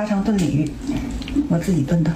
家常炖鲤鱼，我自己炖的。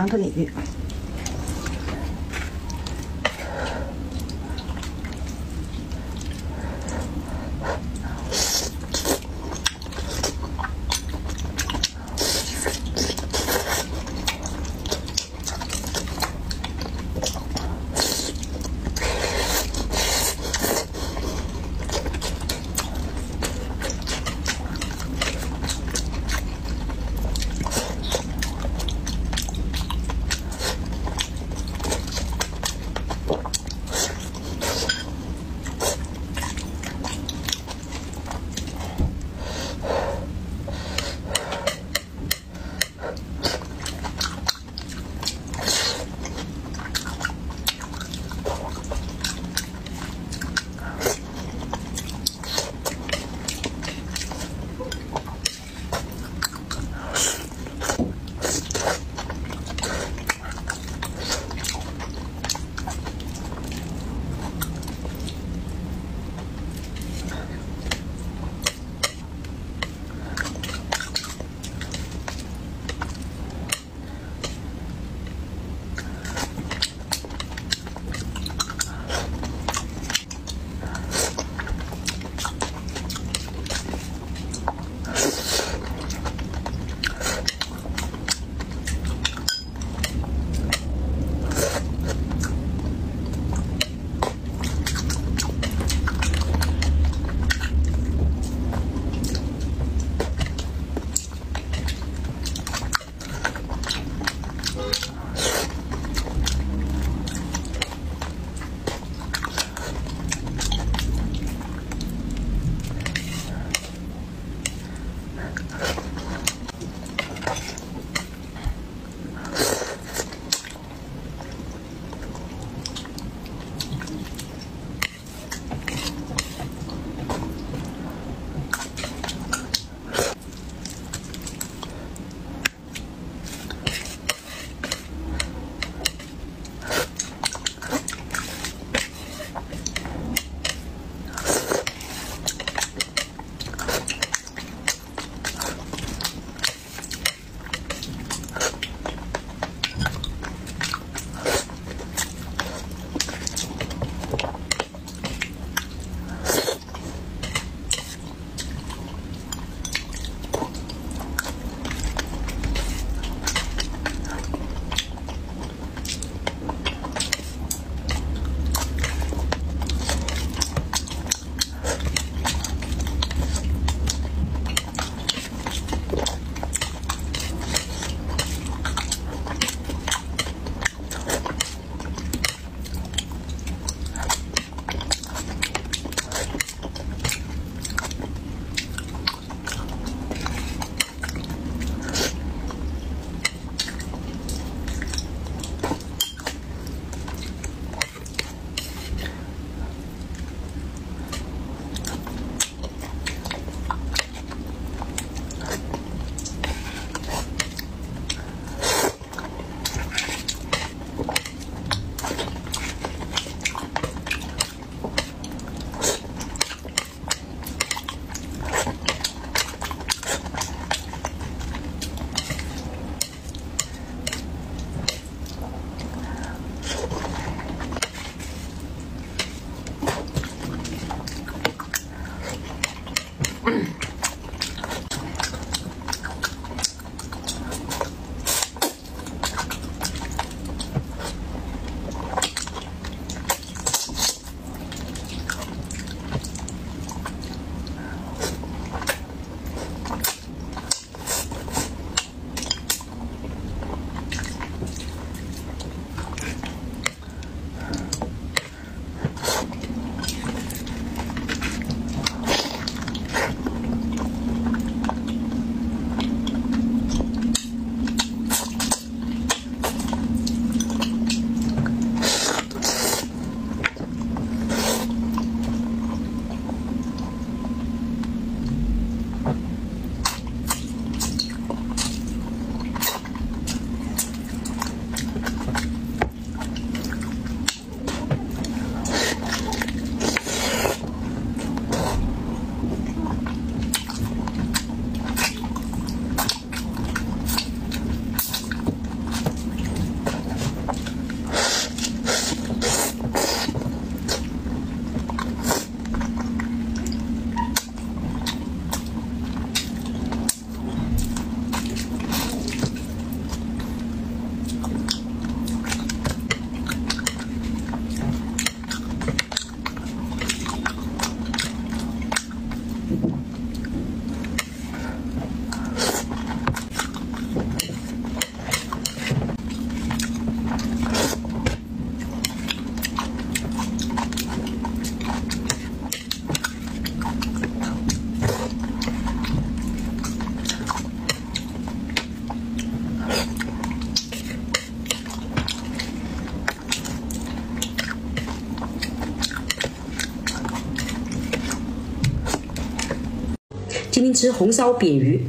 唐突领域。一只红烧鳊鱼。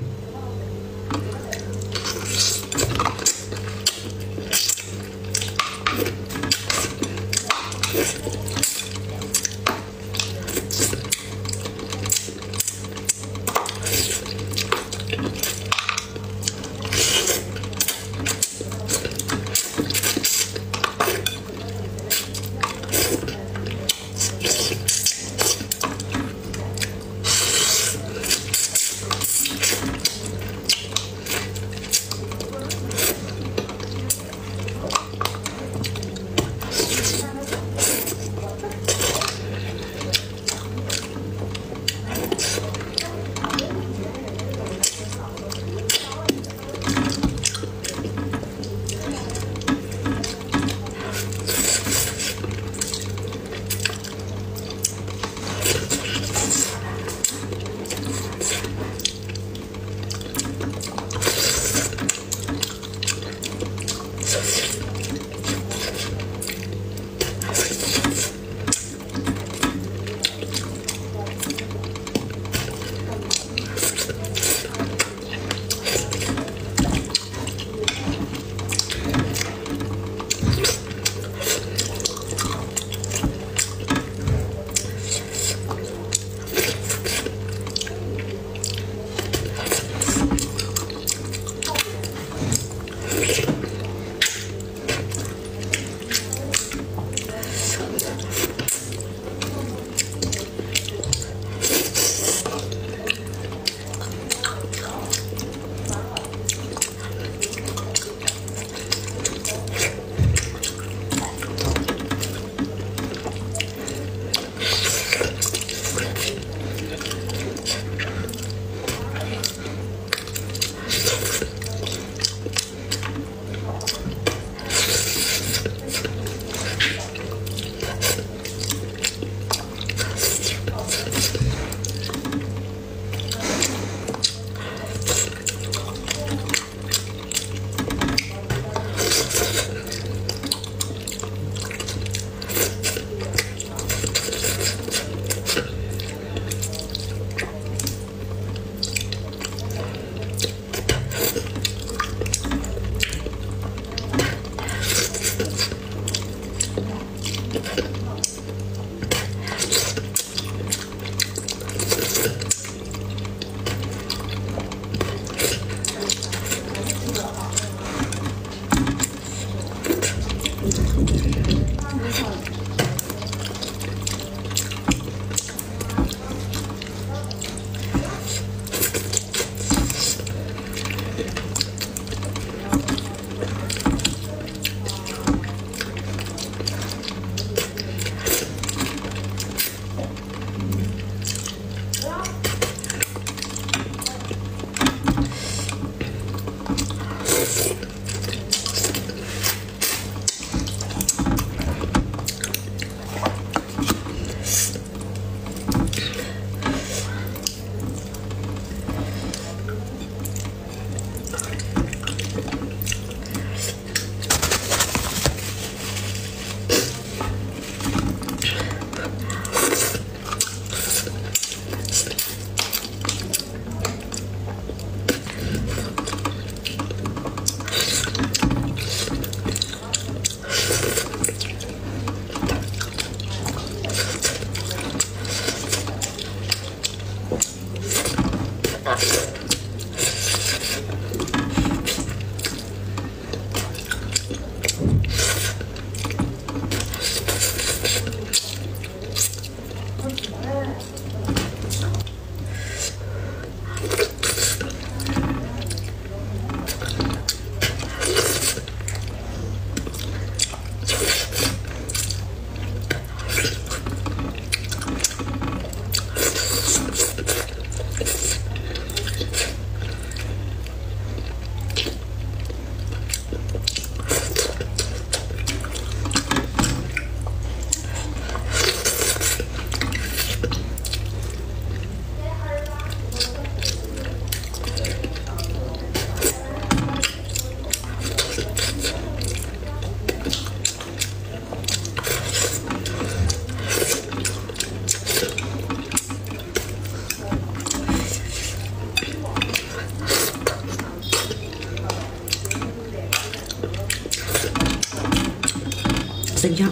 怎样？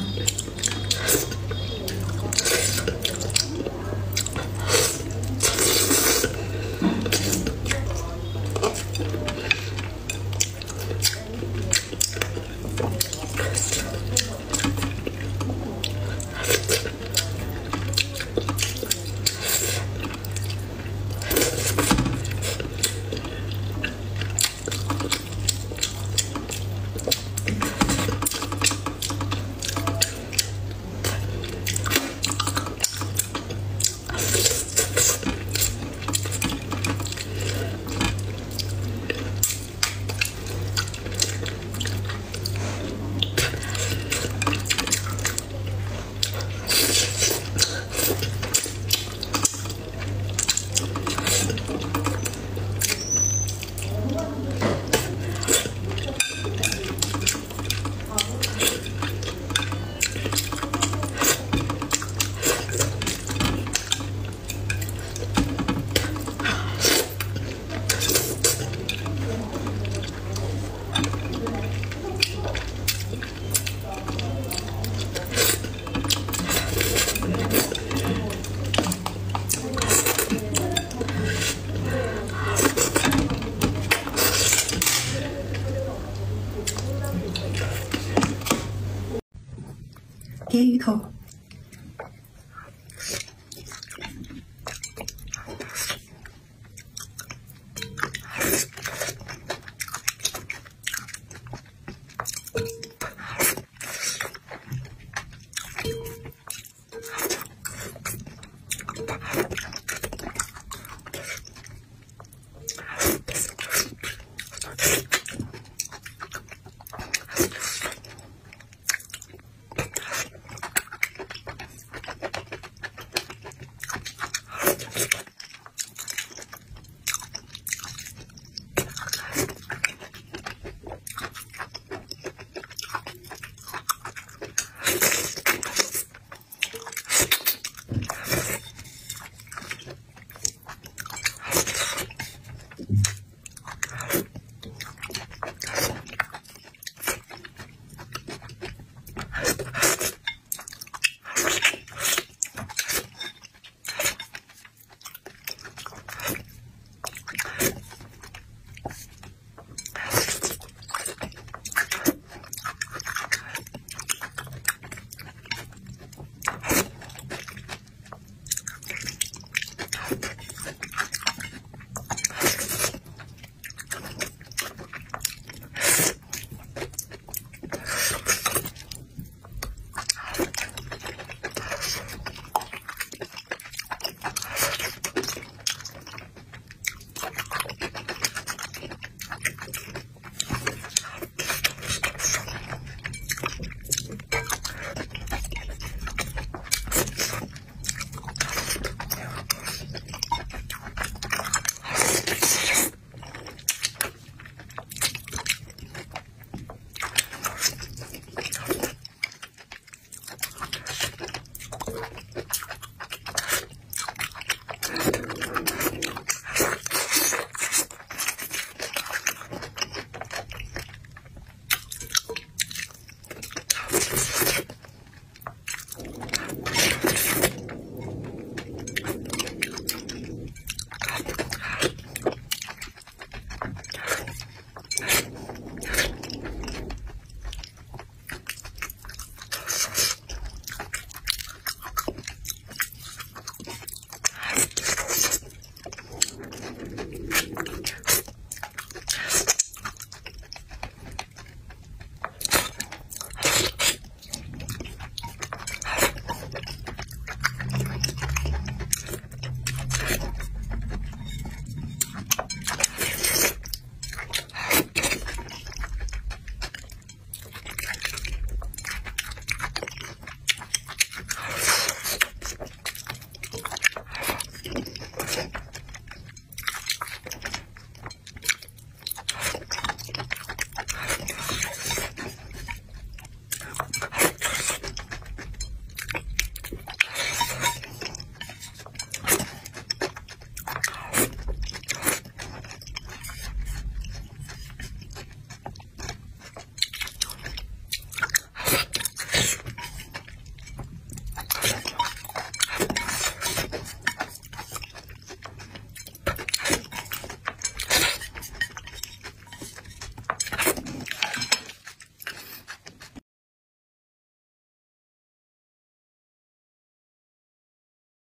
点鱼头。